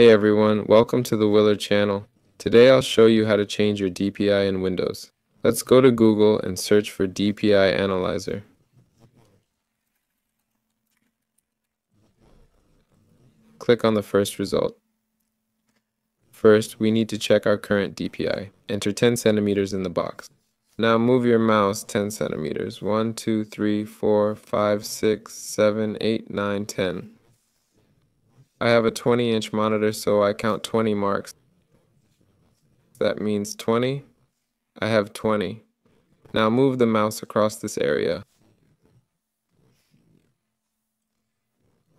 Hey everyone, welcome to the Waylohr channel. Today I'll show you how to change your DPI in Windows. Let's go to Google and search for DPI Analyzer. Click on the first result. First, we need to check our current DPI. Enter 10 centimeters in the box. Now move your mouse 10 centimeters. 1, 2, 3, 4, 5, 6, 7, 8, 9, 10. I have a 20-inch monitor, so I count 20 marks. That means 20. I have 20. Now move the mouse across this area.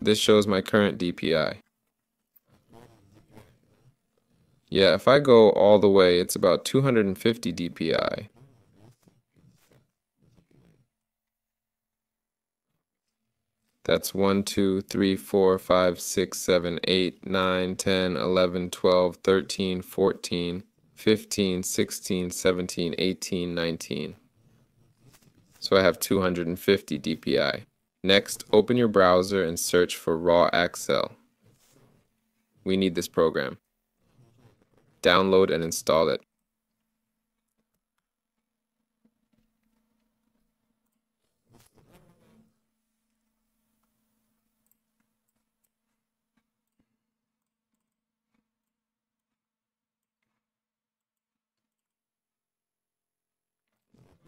This shows my current DPI. Yeah, if I go all the way, it's about 250 DPI. That's 1, 2, 3, 4, 5, 6, 7, 8, 9, 10, 11, 12, 13, 14, 15, 16, 17, 18, 19. So I have 250 DPI. Next, open your browser and search for Raw Accel. We need this program. Download and install it.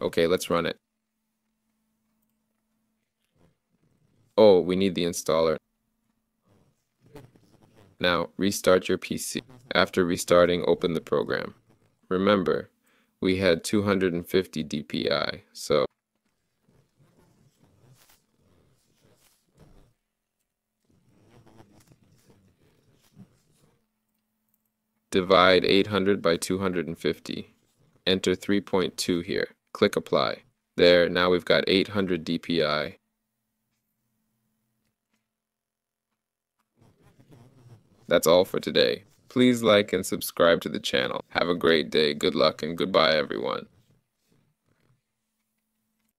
Okay, let's run it. Oh, we need the installer. Now, restart your PC. After restarting, open the program. Remember, we had 250 DPI, so... Divide 800 by 250. Enter 3.2 here. Click apply. There, now we've got 800 DPI. That's all for today. Please like and subscribe to the channel. Have a great day. Good luck and goodbye everyone.